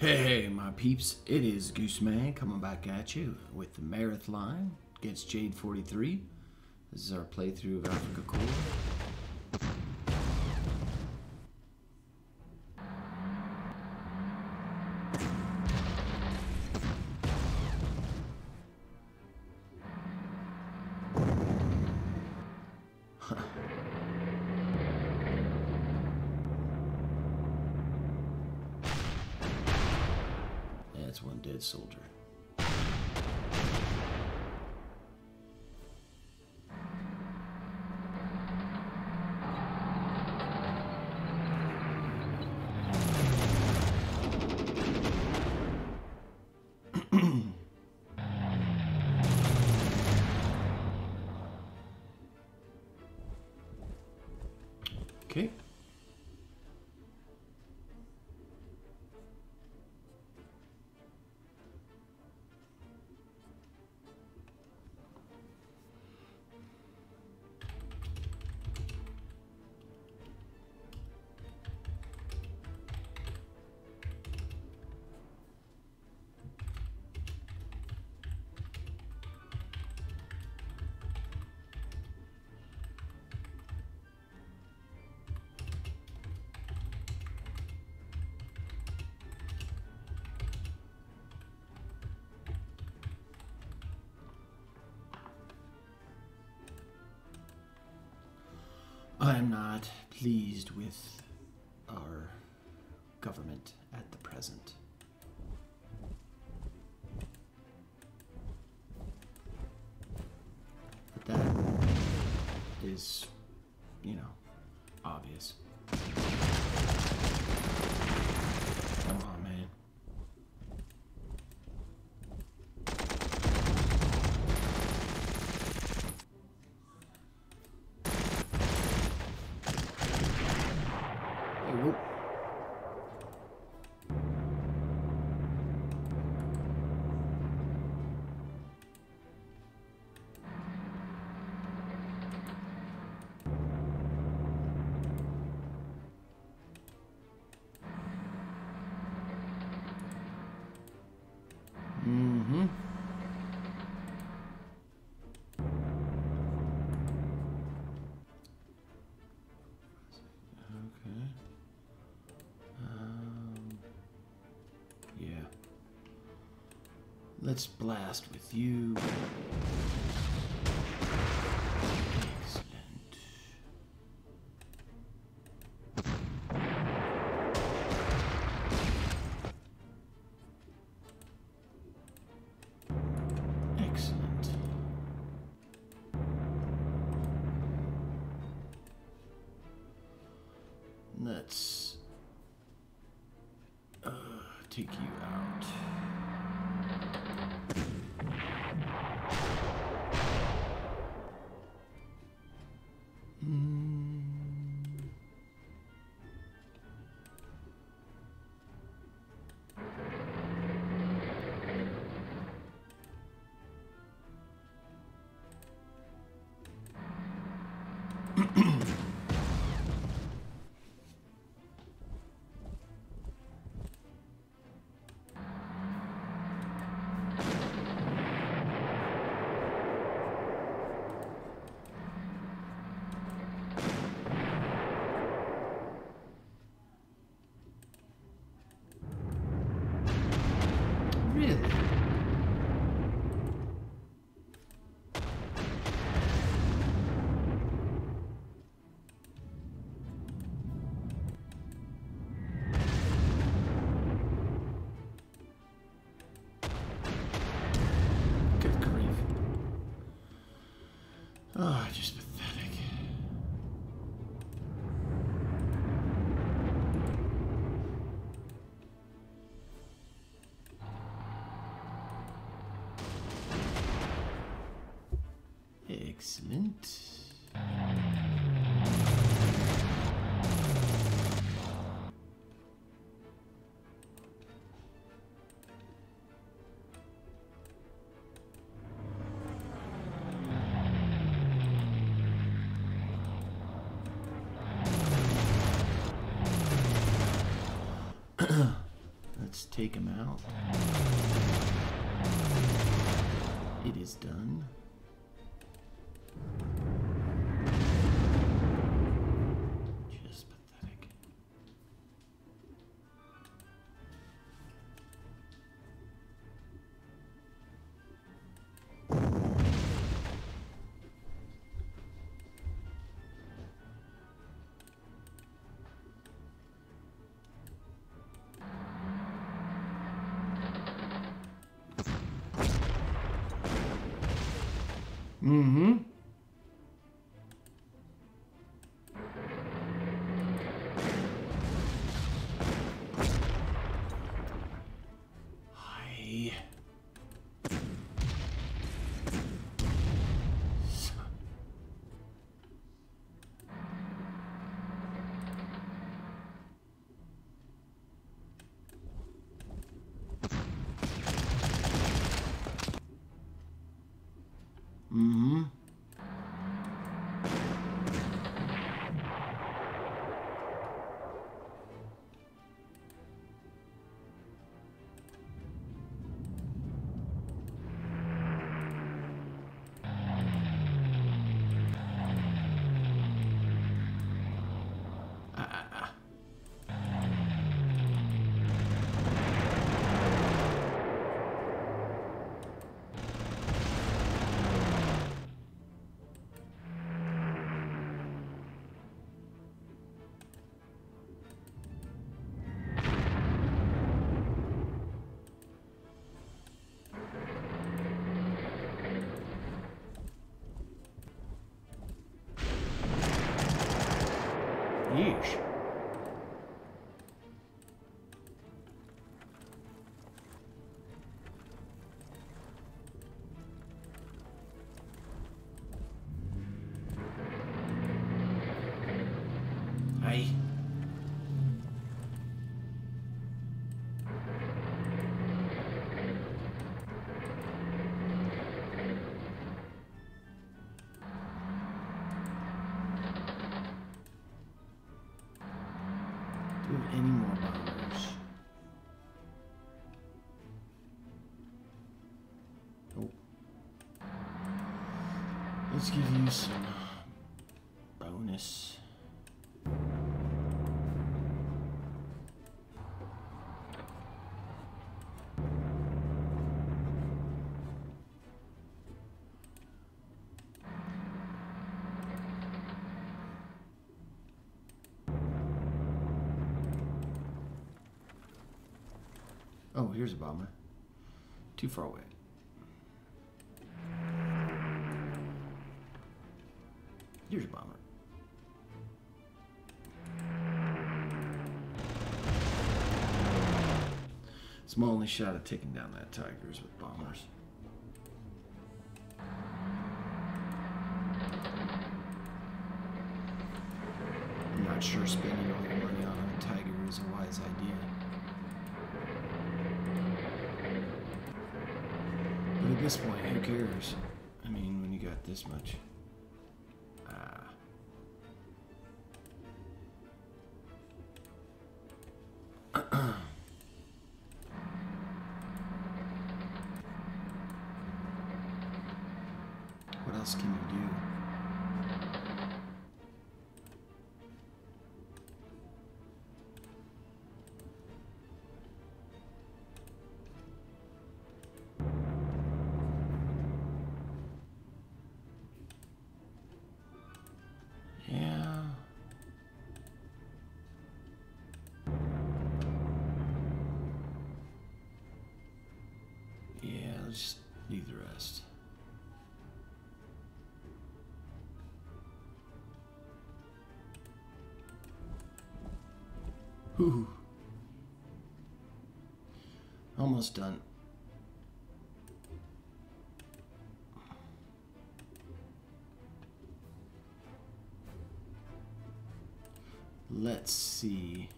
Hey my peeps, it is Gooseman coming back at you with the Mareth Line against JAD43. This is our playthrough of Afrika Korps. That's one dead soldier. Okay. I'm not pleased with our government at the present. But that is, you know, obvious. Let's blast with you. Excellent. Let's take you out. Oh, just pathetic. Excellent. Let's take him out. It is done. Just pathetic. Mm-hmm. Hi. Yeesh. Any more bombers? Nope. Let's give you some bonus. Oh, here's a bomber. Too far away. Here's a bomber. It's my only shot at taking down that tiger is with bombers. I'm not sure spending all your money on a tiger is a wise idea. At this point, who cares? I mean, when you got this much. What else can you do? Just leave the rest. Whew. Almost done. Let's see.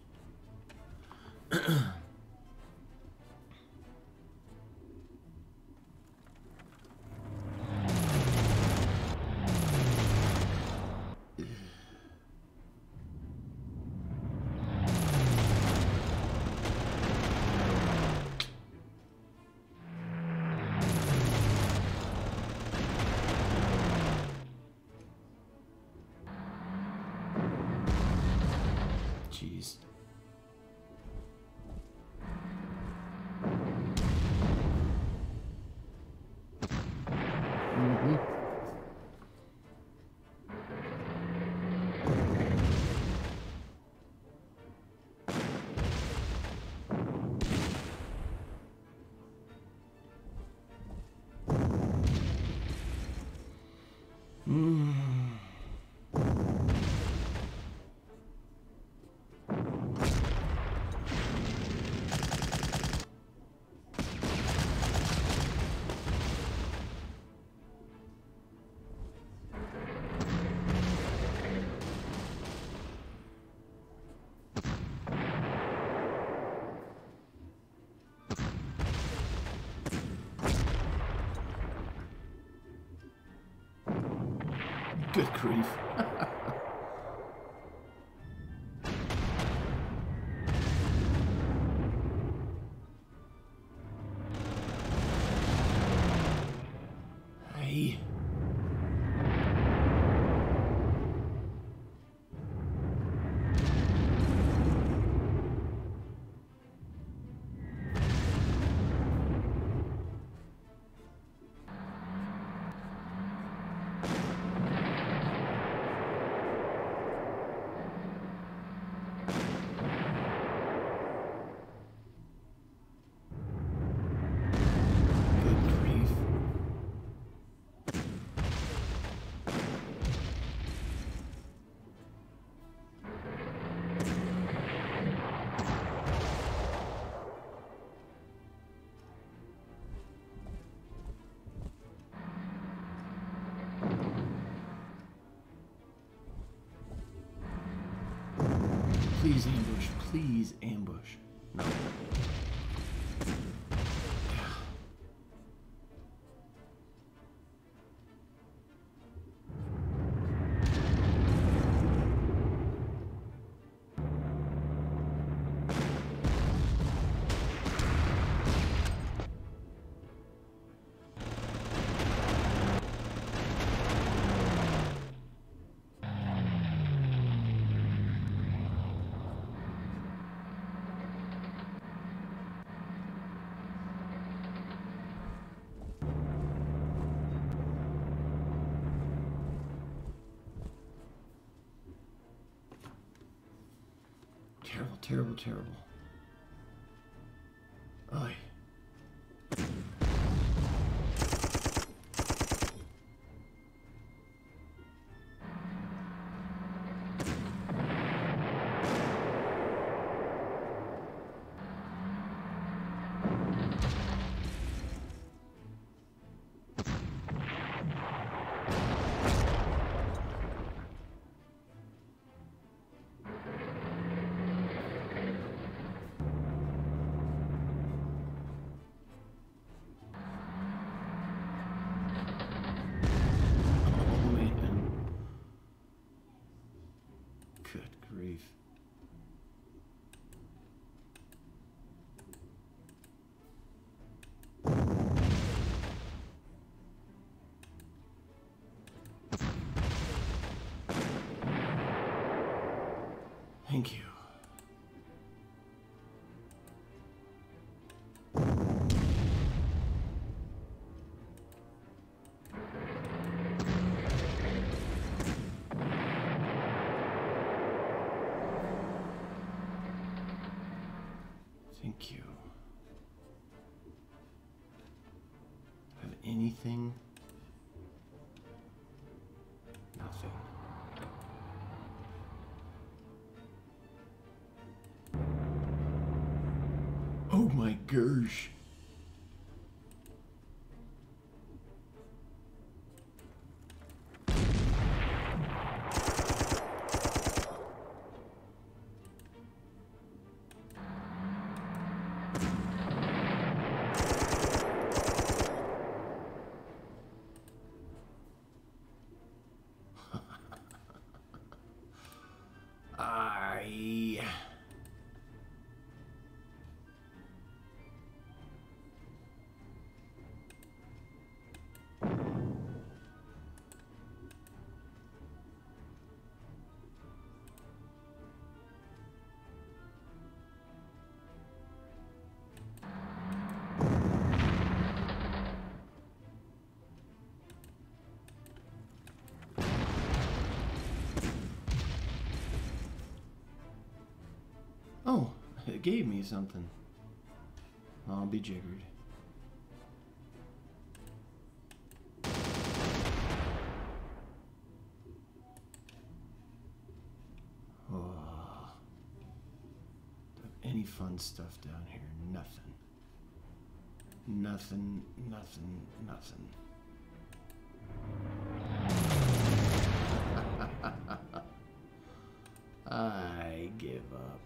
Jeez. Good grief. Hey. Please ambush. Please ambush. No. Terrible, terrible, terrible. Oy. Thank you. Thank you. Have anything? Nothing. Oh my gosh. it gave me something. I'll be jiggered. Oh. Any fun stuff down here? Nothing. Nothing, nothing, nothing. I give up.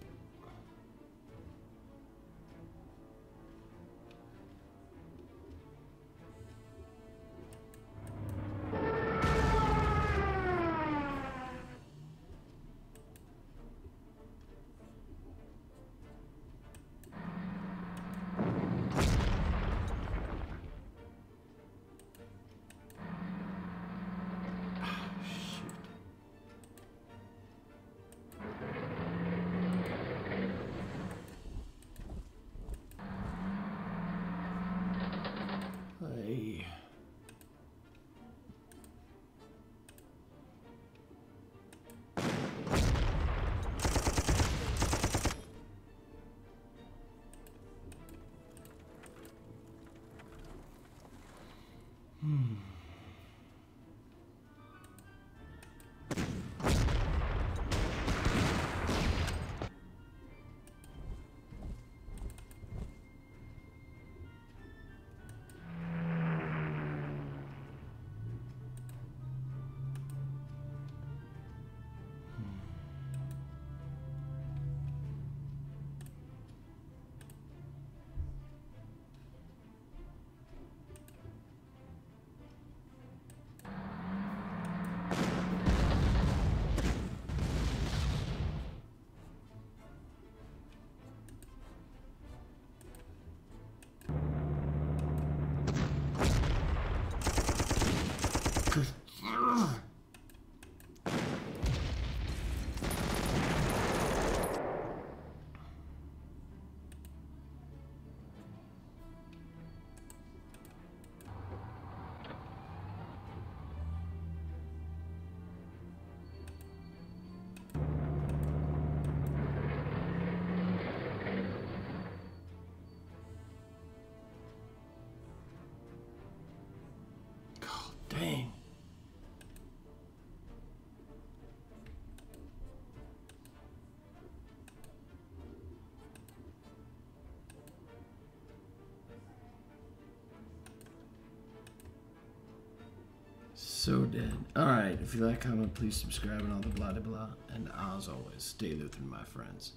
So dead. Alright, if you like, comment, please subscribe and all the blah, blah, blah. And as always, stay Lutheran, my friends.